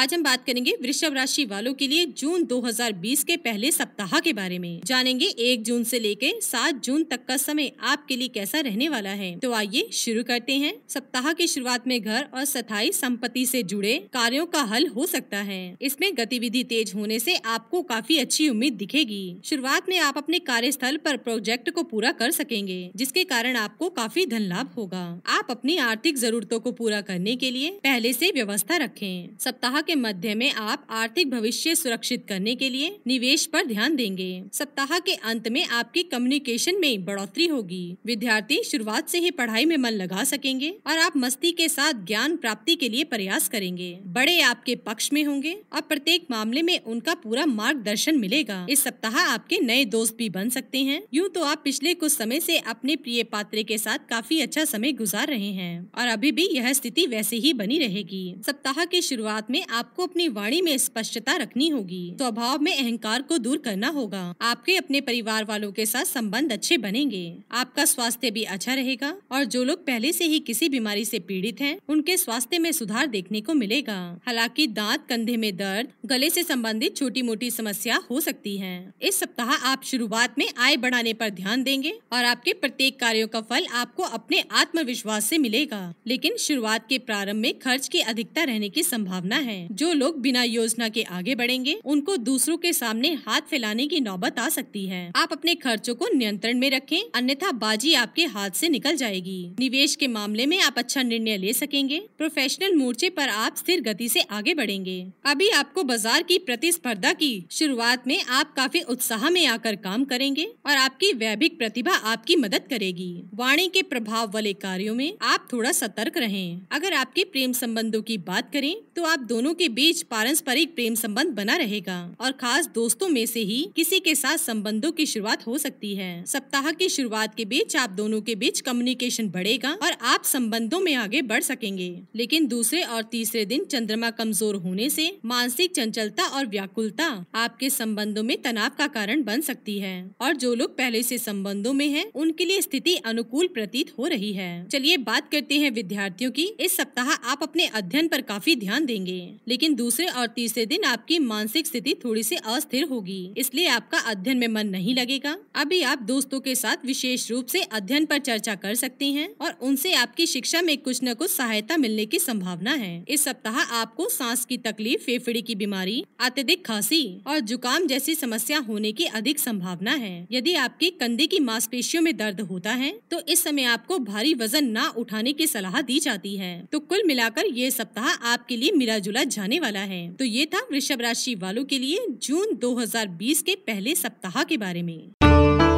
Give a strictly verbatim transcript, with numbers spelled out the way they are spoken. आज हम बात करेंगे वृषभ राशि वालों के लिए जून दो हज़ार बीस के पहले सप्ताह के बारे में। जानेंगे एक जून से लेके सात जून तक का समय आपके लिए कैसा रहने वाला है। तो आइए शुरू करते हैं। सप्ताह की शुरुआत में घर और स्थायी संपत्ति से जुड़े कार्यों का हल हो सकता है। इसमें गतिविधि तेज होने से आपको काफी अच्छी उम्मीद दिखेगी। शुरुआत में आप अपने कार्यस्थल पर प्रोजेक्ट को पूरा कर सकेंगे, जिसके कारण आपको काफी धन लाभ होगा। आप अपनी आर्थिक जरूरतों को पूरा करने के लिए पहले से व्यवस्था रखें। सप्ताह के मध्य में आप आर्थिक भविष्य सुरक्षित करने के लिए निवेश पर ध्यान देंगे। सप्ताह के अंत में आपकी कम्युनिकेशन में बढ़ोतरी होगी। विद्यार्थी शुरुआत से ही पढ़ाई में मन लगा सकेंगे और आप मस्ती के साथ ज्ञान प्राप्ति के लिए प्रयास करेंगे। बड़े आपके पक्ष में होंगे और प्रत्येक मामले में उनका पूरा मार्गदर्शन मिलेगा। इस सप्ताह आपके नए दोस्त भी बन सकते हैं। यूँ तो आप पिछले कुछ समय से अपने प्रिय पात्र के साथ काफी अच्छा समय गुजार रहे हैं और अभी भी यह स्थिति वैसे ही बनी रहेगी। सप्ताह की शुरुआत में आपको अपनी वाणी में स्पष्टता रखनी होगी। स्वभाव में अहंकार को दूर करना होगा। आपके अपने परिवार वालों के साथ संबंध अच्छे बनेंगे। आपका स्वास्थ्य भी अच्छा रहेगा और जो लोग पहले से ही किसी बीमारी से पीड़ित हैं, उनके स्वास्थ्य में सुधार देखने को मिलेगा। हालांकि दांत, कंधे में दर्द, गले से संबंधित छोटी मोटी समस्या हो सकती है। इस सप्ताह आप शुरुआत में आय बढ़ाने पर ध्यान देंगे और आपके प्रत्येक कार्यों का फल आपको अपने आत्मविश्वास से मिलेगा। लेकिन शुरुआत के प्रारंभ में खर्च की अधिकता रहने की संभावना है। जो लोग बिना योजना के आगे बढ़ेंगे, उनको दूसरों के सामने हाथ फैलाने की नौबत आ सकती है। आप अपने खर्चों को नियंत्रण में रखें, अन्यथा बाजी आपके हाथ से निकल जाएगी। निवेश के मामले में आप अच्छा निर्णय ले सकेंगे। प्रोफेशनल मोर्चे पर आप स्थिर गति से आगे बढ़ेंगे। अभी आपको बाजार की प्रतिस्पर्धा की शुरुआत में आप काफी उत्साह में आकर काम करेंगे और आपकी वैभिक प्रतिभा आपकी मदद करेगी। वाणी के प्रभाव वाले कार्यों में आप थोड़ा सतर्क रहें। अगर आपके प्रेम संबंधों की बात करें तो आप दोनों के बीच पारस्परिक प्रेम संबंध बना रहेगा और खास दोस्तों में से ही किसी के साथ संबंधों की शुरुआत हो सकती है। सप्ताह की शुरुआत के बीच आप दोनों के बीच कम्युनिकेशन बढ़ेगा और आप संबंधों में आगे बढ़ सकेंगे। लेकिन दूसरे और तीसरे दिन चंद्रमा कमजोर होने से मानसिक चंचलता और व्याकुलता आपके संबंधों में तनाव का कारण बन सकती है और जो लोग पहले से संबंधों में हैं, उनके लिए स्थिति अनुकूल प्रतीत हो रही है। चलिए बात करते हैं विद्यार्थियों की। इस सप्ताह आप अपने अध्ययन पर काफी ध्यान देंगे, लेकिन दूसरे और तीसरे दिन आपकी मानसिक स्थिति थोड़ी सी अस्थिर होगी, इसलिए आपका अध्ययन में मन नहीं लगेगा। अभी आप दोस्तों के साथ विशेष रूप से अध्ययन पर चर्चा कर सकती हैं और उनसे आपकी शिक्षा में कुछ न कुछ सहायता मिलने की संभावना है। इस सप्ताह आपको सांस की तकलीफ, फेफड़े की बीमारी, अत्यधिक खांसी और जुकाम जैसी समस्या होने की अधिक संभावना है। यदि आपके कंधे की मांसपेशियों में दर्द होता है तो इस समय आपको भारी वजन ना उठाने की सलाह दी जाती है। तो कुल मिलाकर ये सप्ताह आपके लिए मिला जुला जाने वाला है। तो ये था वृषभ राशि वालों के लिए जून दो हज़ार बीस के पहले सप्ताह के बारे में।